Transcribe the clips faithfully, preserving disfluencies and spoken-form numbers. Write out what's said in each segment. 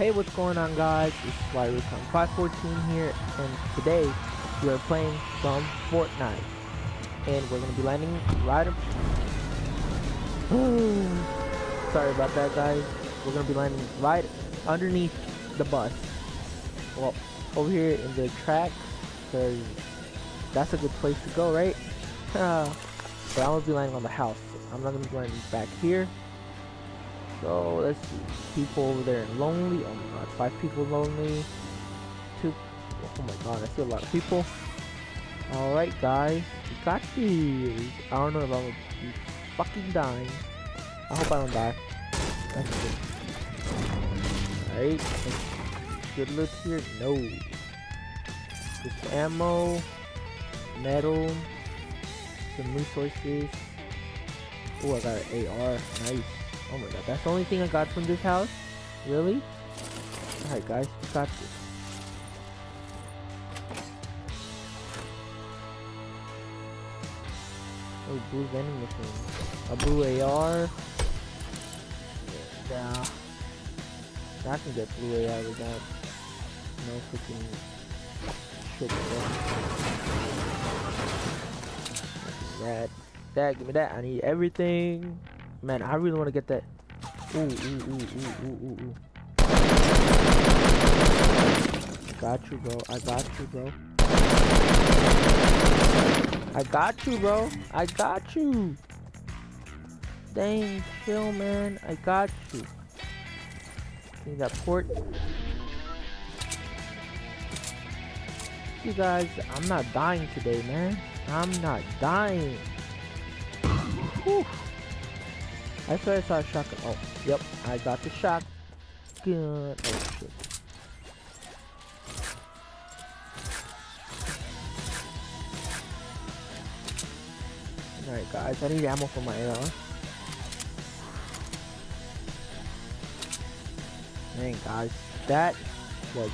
Hey, what's going on, guys? It's Slyrecon five fourteen here, and today we are playing some Fortnite, and we're gonna be landing right. Sorry about that, guys. We're gonna be landing right underneath the bus. Well, over here in the track, cause that's a good place to go, right? Uh, but I'm gonna be landing on the house. I'm not gonna be landing back here. So let's see, people over there lonely. Oh my god, five people lonely. Two. Oh my god, I see a lot of people. All right, guys, we got these. I don't know if I'm gonna be fucking dying. I hope I don't die. That's good. All right, good loot here. No. Just ammo, metal, some resources. Oh, I got an A R. Nice. Oh my god, that's the only thing I got from this house? Really? Alright guys, we got this. Oh, blue vending machine. A blue A R. Yeah. I can get blue A R without no freaking shit. That, that, give me that. I need everything. Man, I really want to get that. Ooh, ooh, ooh, ooh, ooh, ooh, ooh. I got you, bro. I got you, bro. I got you, bro. I got you. Dang, chill, man. I got you. Need that port. You guys, I'm not dying today, man. I'm not dying. Whew. I swear I saw a shotgun. Oh, yep, I got the shotgun. Oh shit. Alright guys, I need ammo for my A R. Man guys, that was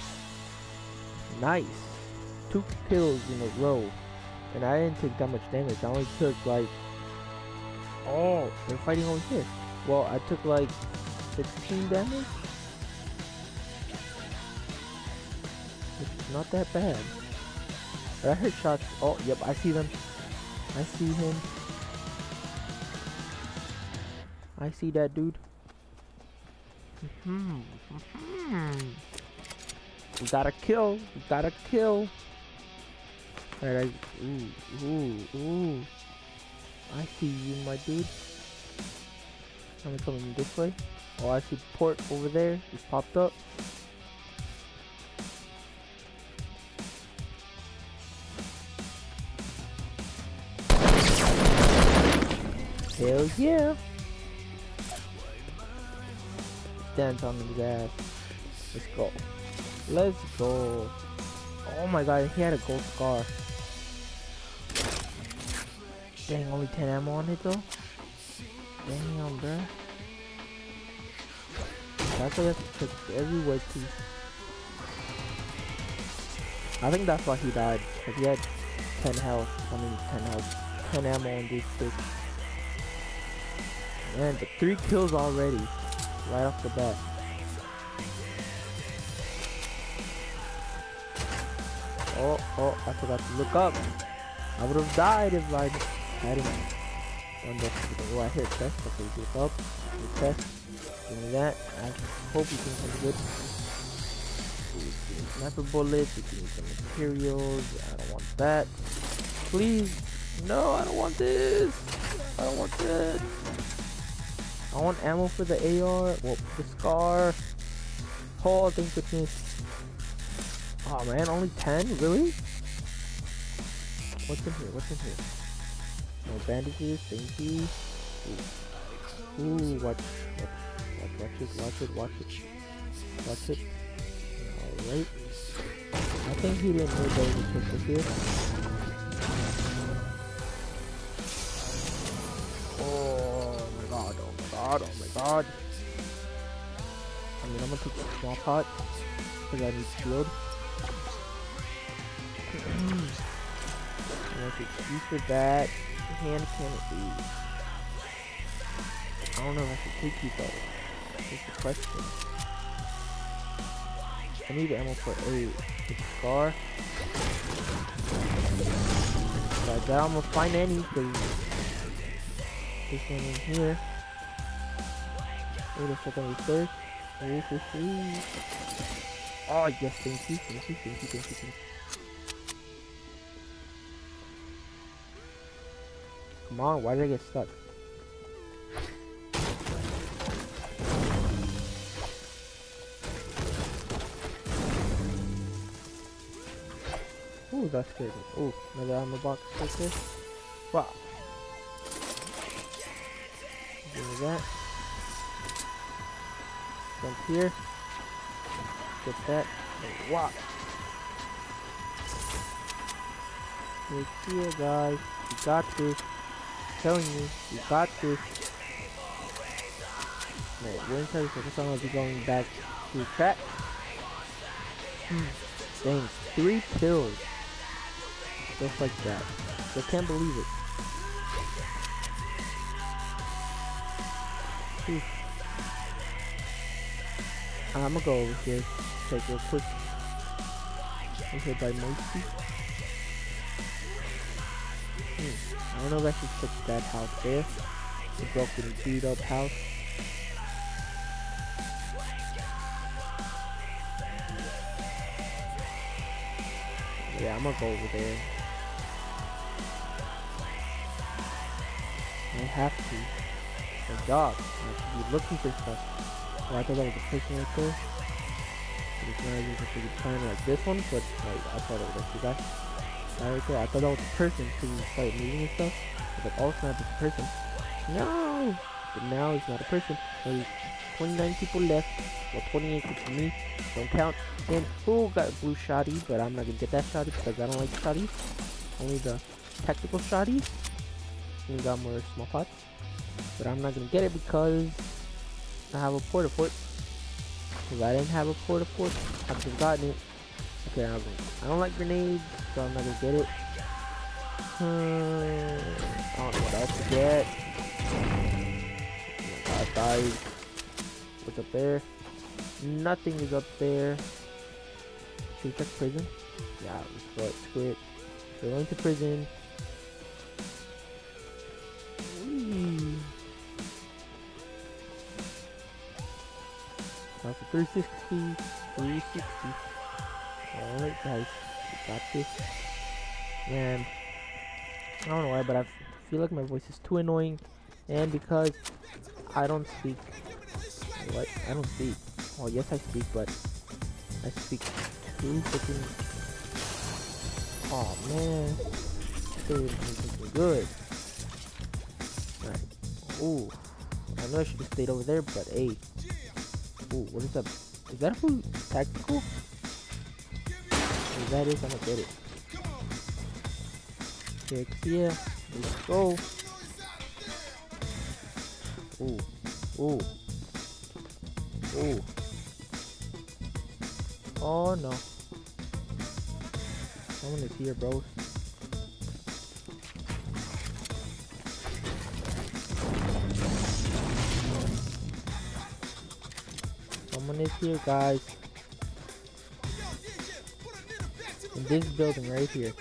nice. Two kills in a row. And I didn't take that much damage. I only took like... Oh, they're fighting over here. Well, I took like sixteen damage, which is not that bad. But I heard shots. Oh, yep, I see them. I see him. I see that dude. Mm-hmm. Mm-hmm. We gotta kill. We gotta kill. All right. I, ooh, ooh, ooh. I see you, my dude. I'm coming this way. Oh, I see the port over there. It's popped up. Hell yeah! Dance on his ass. Let's go. Let's go. Oh my god, he had a gold scar. Dang, only ten ammo on it though. Damn, bro. That's why you have to check every word piece. I think that's why he died. Cause he had ten health. I mean, ten health. ten ammo on this bitch. Man, the three kills already. Right off the bat. Oh, oh, I forgot to look up. I would have died if I... I didn't done that. Oh, I hit chest. Okay, give up. Hit chest. Give me that. I hope you can come good. Sniper bullets. You can use some materials. I don't want that. Please. No, I don't want this. I don't want that. I want ammo for the A R. Well, the scar. Oh, thank goodness. Oh man, only ten? Really? What's in here? What's in here? No bandages, thank you. Ooh, Ooh watch, watch, watch it, watch it, watch it, watch it. Alright. I think he didn't know there was a pistol here. Oh my god, oh my god, oh my god. I mean, I'm gonna take a small pot, because I need shield. I'm gonna take you for that. Hand cannon. I don't know if I should take you though. That's the question. I need ammo for every car. Like that, I'm gonna find any, because this one in here. Where the fuck are we first? Oh yes, thank you, thank you, thank you, thank you, thank you. Come on, why did I get stuck? Ooh, that's good. Ooh, another ammo box right there. Wow. Give me that. Jump here. Get that. And wow. Right here, guys. You got this. I'm telling you, you got this. Wait, we're in time because I'm going to be going back to the track. Hmm. Dang, three kills. Just like that. I can't believe it. Oof. I'm gonna go over here, take real quick. I'm here by Moisty. Hmm. I don't know if I should fix that house there. The broken, beat up house. Yeah, I'm gonna go over there. I have to. My dog. I have to be looking for stuff. Oh, I thought that was a person right there. But it's not even supposed to be trying like this one, but like, I thought it was actually that. That right there. I thought that was a person because he started moving and stuff. But like, oh, it's not a person. No! But now it's not a person. There's twenty-nine people left. Well, twenty-eight people me. Don't count. And who got blue shoddy? But I'm not gonna get that shoddy because I don't like shoddy. Only the tactical shoddy. We got more small pots, but I'm not gonna get it because I have a porta fort. If I didn't have a porta fort, I could have gotten it. Okay, I'm gonna, I don't like grenades, so I'm not gonna get it. Uh, I don't know what else to get. Oh my god, guys, what's up there? Nothing is up there. Should we check prison? Yeah, let's go it. We're going to prison. three sixty, three sixty. Alright guys, we got this. And I don't know why, but I feel like my voice is too annoying. And because I don't speak. What? I don't speak. Oh yes, I speak, but I speak too freaking. Oh man, this is good. Alright. Ooh, I know I should have stayed over there, but hey. Ooh, what is that? Is that a tactical? If that is, I'm gonna get it. Check here. Let's go. Ooh. Ooh. Ooh. Oh no. Someone is here, bro. Someone is here, guys. In this building right here.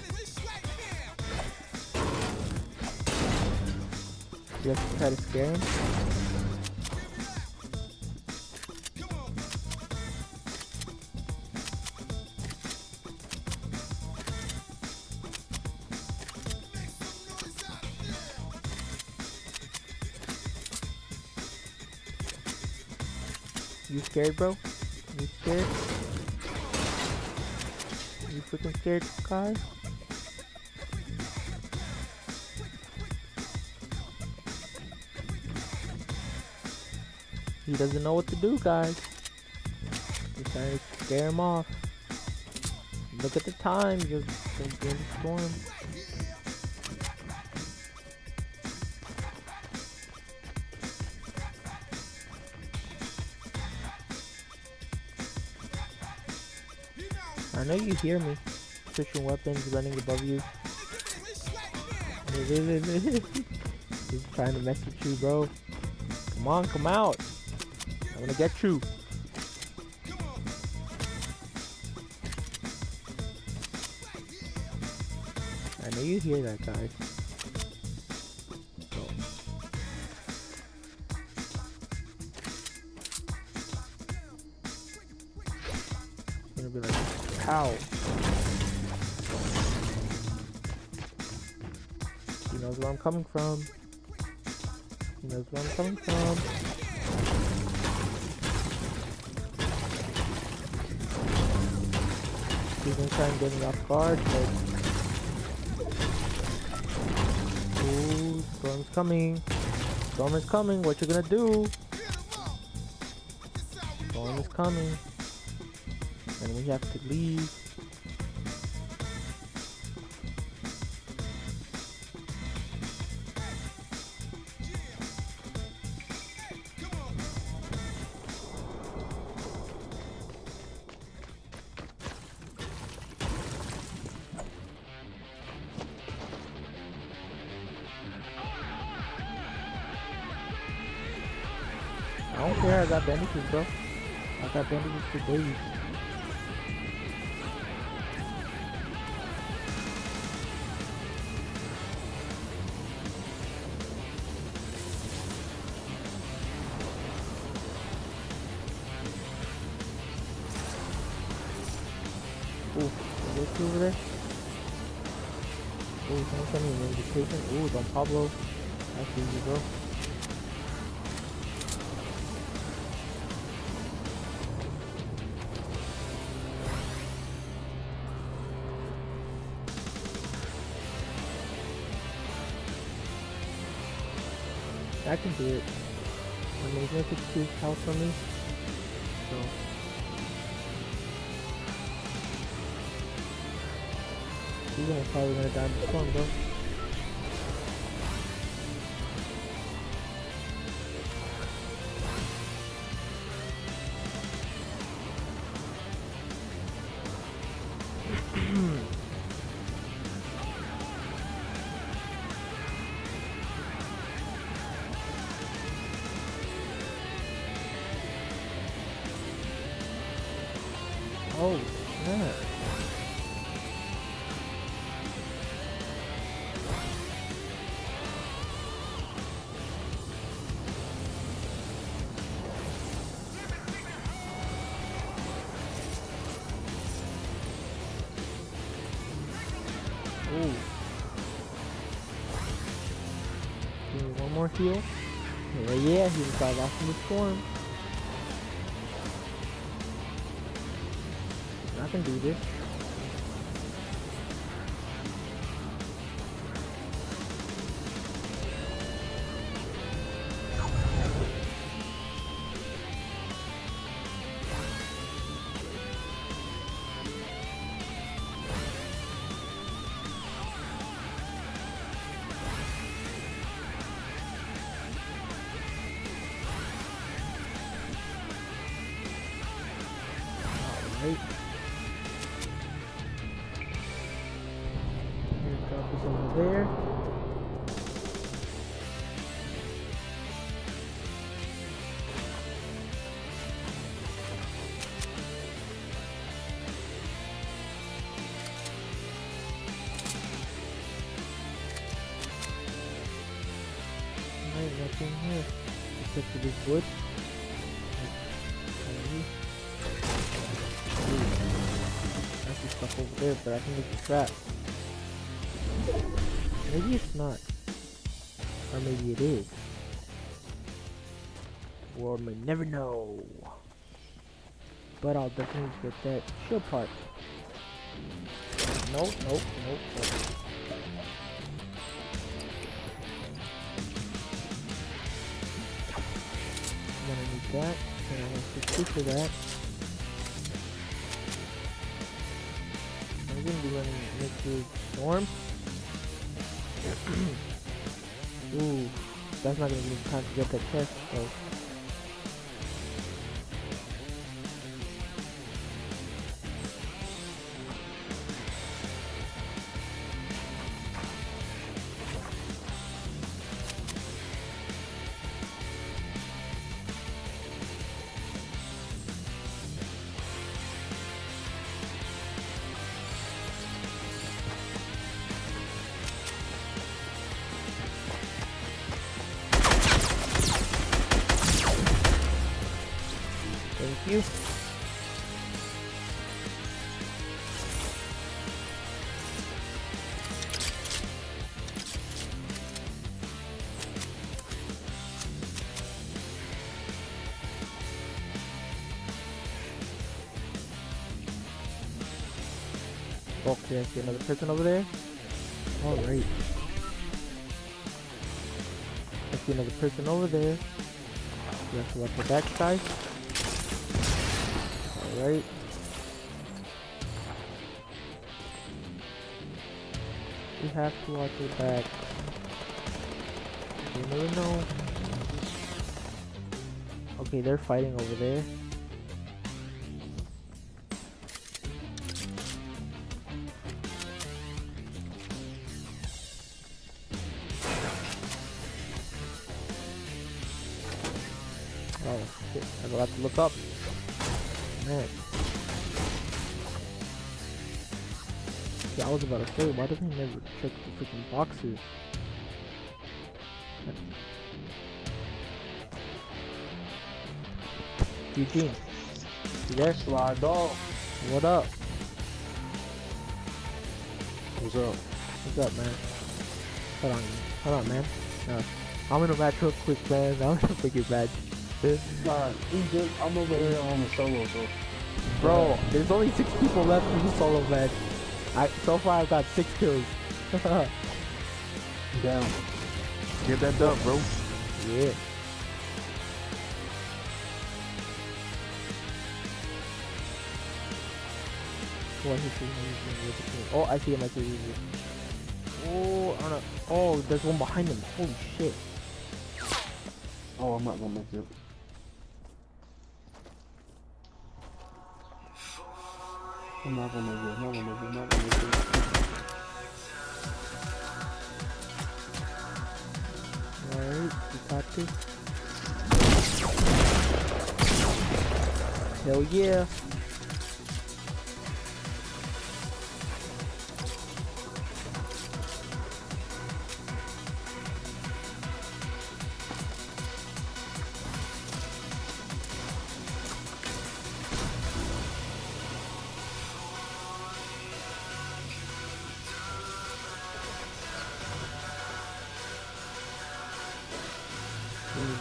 You have to try to scare him. You scared, bro? You scared? You freaking scared, guys? He doesn't know what to do, guys. He's trying to scare him off. Look at the time. You're going to be in the storm. I know you hear me switching weapons, running above you. He's trying to mess with you, bro. Come on, come out. I'm gonna get you. I know you hear that, guys. Oh. I'm gonna be like, how? He knows where I'm coming from. He knows where I'm coming from. He's gonna try and get me off guard, but... Ooh, storm's coming. Storm is coming, what you gonna do? Storm is coming. And we have to leave. I don't care, I got bandages, bro. I got bandages for days. Ooh, is there two over there? Ooh, someone sent me an invitation. Ooh, Don Pablo. That's easy, bro. I can do it. I mean, he's gonna take two health from me. So. He's gonna probably gonna die in the storm, though. Oh, yeah. Oh. Give me one more heal. Yeah, yeah, he just got lost in the storm. I can do this. All right. Over there. Alright, nothing here. Except for this wood. That's the stuff over there, but I can make a trap. Maybe it's not, or maybe it is. The world may never know, but I'll definitely get that shield part. Nope, nope, nope, nope. I'm gonna need that, and I'm gonna switch for that. I'm gonna be running next to the storm. Ooh, that's not gonna be time to get that chest, so. Okay, I see another person over there. Alright. I see another person over there. We have to watch the back side. Alright. We have to watch the back. You never know. Okay, they're fighting over there. Oh shit, I forgot to look up. Man. Yeah, I was about to say, why doesn't he never check the freaking boxes? Eugene. You there? Slado. What up? What's up? What's up, man? Hold on. Hold on, man. No. I'm in a match real quick, man. I'm gonna freaking match. Nah, we just, I'm over here on the solo, so. Bro, there's only six people left in the solo, man. I, so far, I've got six kills. Damn. Get that dub, bro. Yeah. Oh, I see him. I see him. Oh, I don't know. Oh, there's one behind him. Holy shit. Oh, I'm not gonna make it. I'm not gonna make it. I'm not gonna make it. I'm not gonna make it. Alright, we got this. Hell yeah.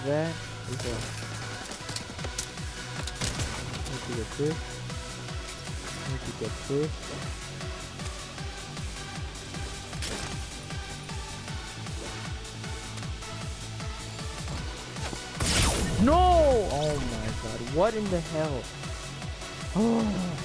That is a need to get this. Need to get this. No! Oh my god, what in the hell? Oh